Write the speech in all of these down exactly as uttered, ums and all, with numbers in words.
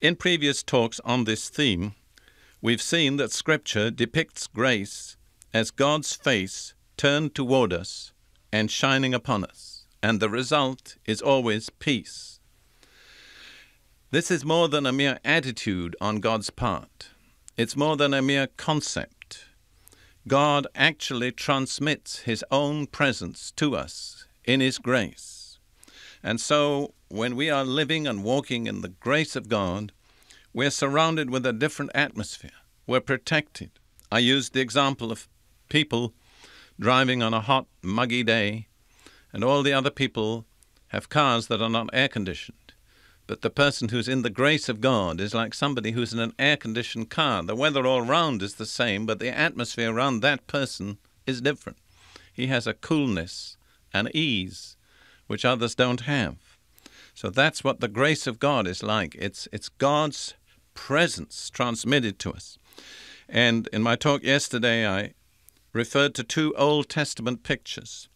In previous talks on this theme, we've seen that Scripture depicts grace as God's face turned toward us and shining upon us, and the result is always peace. This is more than a mere attitude on God's part. It's more than a mere concept. God actually transmits His own presence to us in His grace. And so, when we are living and walking in the grace of God, we're surrounded with a different atmosphere. We're protected. I used the example of people driving on a hot, muggy day, and all the other people have cars that are not air-conditioned. But the person who's in the grace of God is like somebody who's in an air-conditioned car. The weather all round is the same, but the atmosphere around that person is different. He has a coolness and ease which others don't have. So that's what the grace of God is like. It's, it's God's presence transmitted to us. And in my talk yesterday, I referred to two Old Testament pictures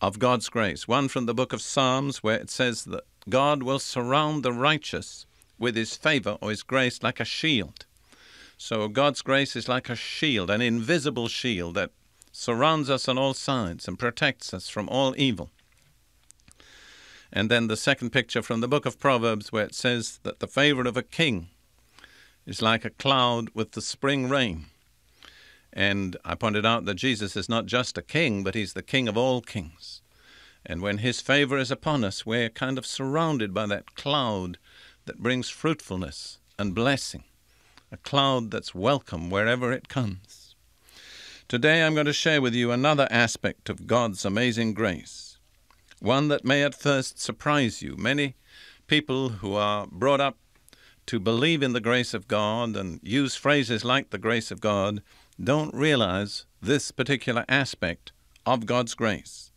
of God's grace. One from the book of Psalms, where it says that God will surround the righteous with His favor or His grace like a shield. So God's grace is like a shield, an invisible shield that surrounds us on all sides and protects us from all evil. And then the second picture from the book of Proverbs, where it says that the favor of a king is like a cloud with the spring rain. And I pointed out that Jesus is not just a king, but He's the King of all kings. And when His favor is upon us, we're kind of surrounded by that cloud that brings fruitfulness and blessing, a cloud that's welcome wherever it comes. Today I'm going to share with you another aspect of God's amazing grace. One that may at first surprise you. Many people who are brought up to believe in the grace of God and use phrases like the grace of God don't realize this particular aspect of God's grace.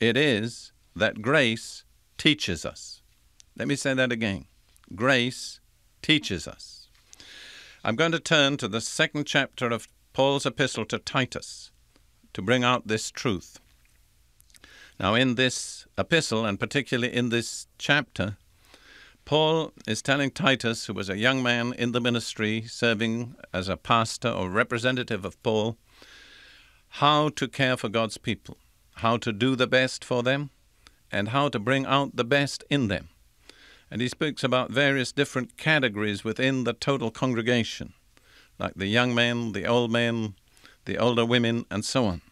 It is that grace teaches us. Let me say that again. Grace teaches us. I'm going to turn to the second chapter of Paul's epistle to Titus to bring out this truth. Now, in this epistle, and particularly in this chapter, Paul is telling Titus, who was a young man in the ministry, serving as a pastor or representative of Paul, how to care for God's people, how to do the best for them, and how to bring out the best in them. And he speaks about various different categories within the total congregation, like the young men, the old men, the older women, and so on.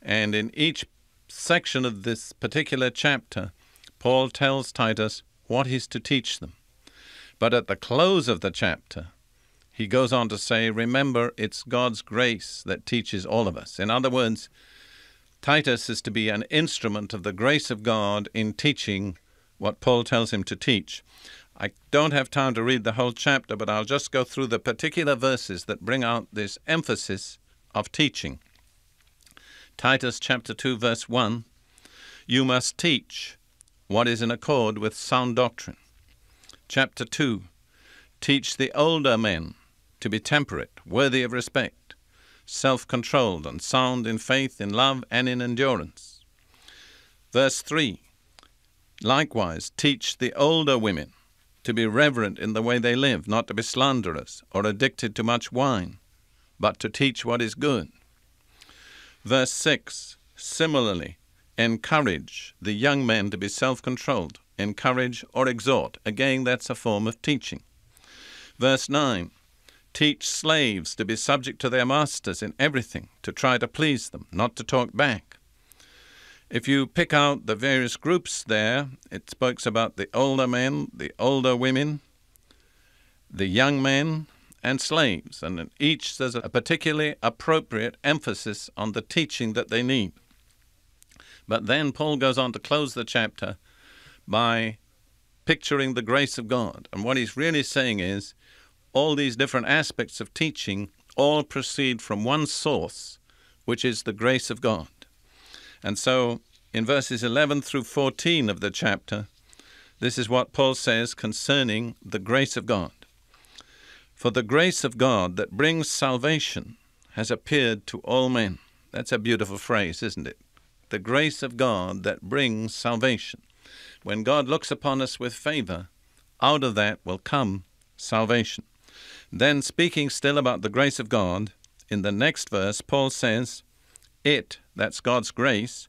And in each section of this particular chapter, Paul tells Titus what he's to teach them. But at the close of the chapter, he goes on to say, remember, it's God's grace that teaches all of us. In other words, Titus is to be an instrument of the grace of God in teaching what Paul tells him to teach. I don't have time to read the whole chapter, but I'll just go through the particular verses that bring out this emphasis of teaching. Titus chapter two, verse one, you must teach what is in accord with sound doctrine. Chapter two, teach the older men to be temperate, worthy of respect, self-controlled and sound in faith, in love, and in endurance. Verse three, likewise, teach the older women to be reverent in the way they live, not to be slanderers or addicted to much wine, but to teach what is good. Verse six, similarly, encourage the young men to be self-controlled, encourage or exhort. Again, that's a form of teaching. Verse nine, teach slaves to be subject to their masters in everything, to try to please them, not to talk back. If you pick out the various groups there, it speaks about the older men, the older women, the young men, and slaves, and in each there's a particularly appropriate emphasis on the teaching that they need. But then Paul goes on to close the chapter by picturing the grace of God. And what he's really saying is all these different aspects of teaching all proceed from one source, which is the grace of God. And so in verses eleven through fourteen of the chapter, this is what Paul says concerning the grace of God. For the grace of God that brings salvation has appeared to all men. That's a beautiful phrase, isn't it? The grace of God that brings salvation. When God looks upon us with favor, out of that will come salvation. Then, speaking still about the grace of God, in the next verse, Paul says, it, that's God's grace,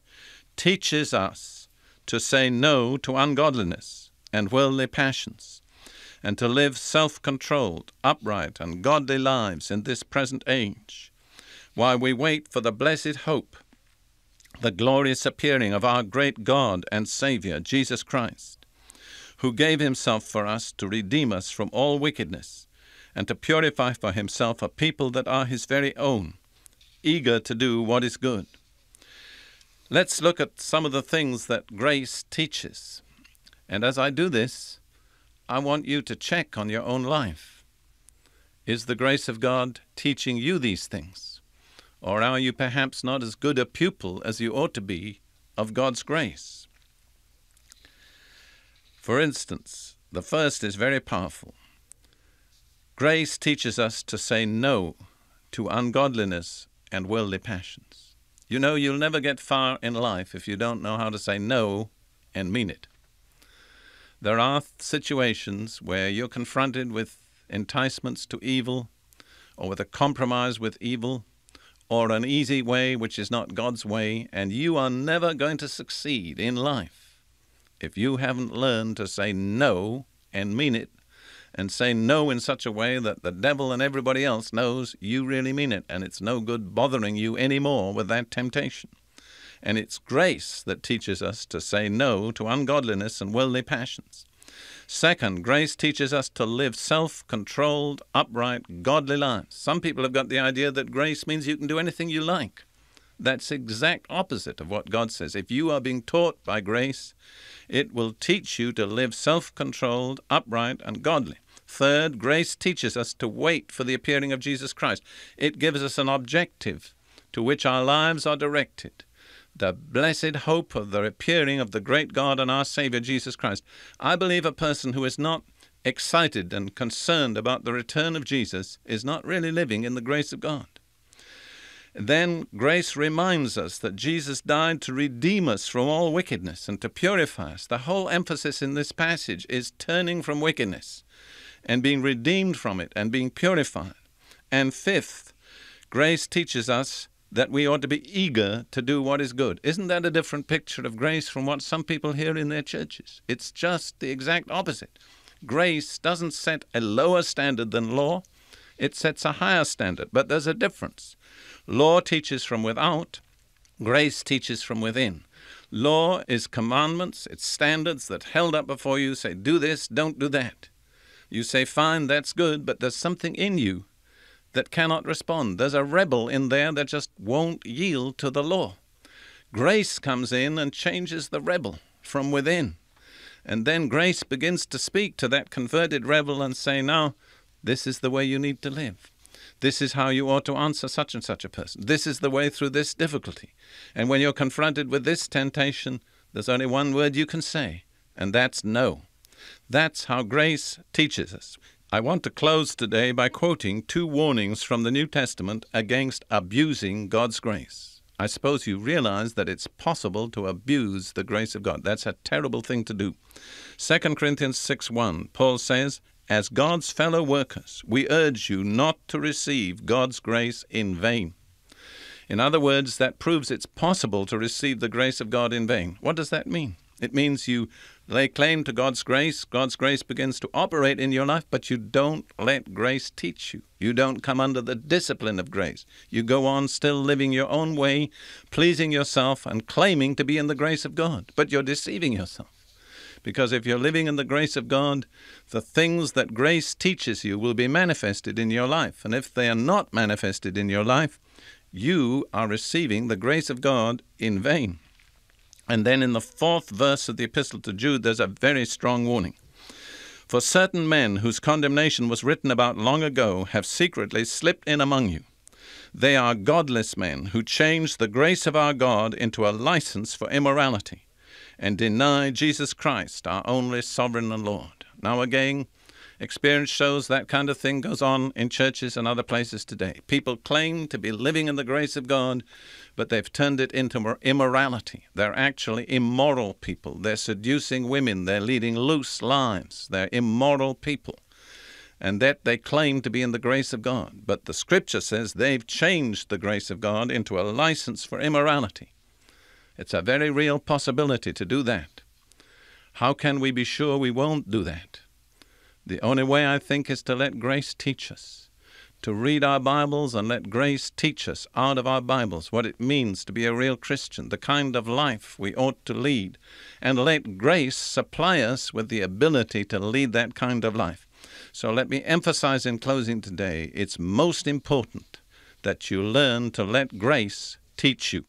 teaches us to say no to ungodliness and worldly passions, and to live self-controlled, upright, and godly lives in this present age, while we wait for the blessed hope, the glorious appearing of our great God and Saviour, Jesus Christ, who gave himself for us to redeem us from all wickedness, and to purify for himself a people that are his very own, eager to do what is good. Let's look at some of the things that grace teaches. And as I do this, I want you to check on your own life. Is the grace of God teaching you these things? Or are you perhaps not as good a pupil as you ought to be of God's grace? For instance, the first is very powerful. Grace teaches us to say no to ungodliness and worldly passions. You know, you'll never get far in life if you don't know how to say no and mean it. There are situations where you're confronted with enticements to evil, or with a compromise with evil, or an easy way which is not God's way, and you are never going to succeed in life if you haven't learned to say no and mean it, and say no in such a way that the devil and everybody else knows you really mean it, and it's no good bothering you anymore with that temptation. And it's grace that teaches us to say no to ungodliness and worldly passions. Second, grace teaches us to live self-controlled, upright, godly lives. Some people have got the idea that grace means you can do anything you like. That's the exact opposite of what God says. If you are being taught by grace, it will teach you to live self-controlled, upright, and godly. Third, grace teaches us to wait for the appearing of Jesus Christ. It gives us an objective to which our lives are directed, the blessed hope of the appearing of the great God and our Savior, Jesus Christ. I believe a person who is not excited and concerned about the return of Jesus is not really living in the grace of God. Then grace reminds us that Jesus died to redeem us from all wickedness and to purify us. The whole emphasis in this passage is turning from wickedness and being redeemed from it and being purified. And fifth, grace teaches us that we ought to be eager to do what is good. Isn't that a different picture of grace from what some people hear in their churches? It's just the exact opposite. Grace doesn't set a lower standard than law. It sets a higher standard, but there's a difference. Law teaches from without, grace teaches from within. Law is commandments, it's standards that held up before you say, do this, don't do that. You say, fine, that's good, but there's something in you that cannot respond. There's a rebel in there that just won't yield to the law. Grace comes in and changes the rebel from within. And then grace begins to speak to that converted rebel and say, now, this is the way you need to live. This is how you ought to answer such and such a person. This is the way through this difficulty. And when you're confronted with this temptation, there's only one word you can say, and that's no. That's how grace teaches us. I want to close today by quoting two warnings from the New Testament against abusing God's grace. I suppose you realize that it's possible to abuse the grace of God. That's a terrible thing to do. Second Corinthians six one, Paul says, as God's fellow workers, we urge you not to receive God's grace in vain. In other words, that proves it's possible to receive the grace of God in vain. What does that mean? It means you lay claim to God's grace, God's grace begins to operate in your life, but you don't let grace teach you. You don't come under the discipline of grace. You go on still living your own way, pleasing yourself and claiming to be in the grace of God, but you're deceiving yourself. Because if you're living in the grace of God, the things that grace teaches you will be manifested in your life. And if they are not manifested in your life, you are receiving the grace of God in vain. And then in the fourth verse of the Epistle to Jude, there's a very strong warning. For certain men whose condemnation was written about long ago have secretly slipped in among you. They are godless men who change the grace of our God into a license for immorality, and deny Jesus Christ, our only sovereign and Lord. Now again, experience shows that kind of thing goes on in churches and other places today. People claim to be living in the grace of God, but they've turned it into immorality. They're actually immoral people. They're seducing women. They're leading loose lives. They're immoral people. and that they claim to be in the grace of God. But the Scripture says they've changed the grace of God into a license for immorality. It's a very real possibility to do that. How can we be sure we won't do that? The only way, I think, is to let grace teach us, to read our Bibles and let grace teach us out of our Bibles what it means to be a real Christian, the kind of life we ought to lead, and let grace supply us with the ability to lead that kind of life. So let me emphasize in closing today, it's most important that you learn to let grace teach you.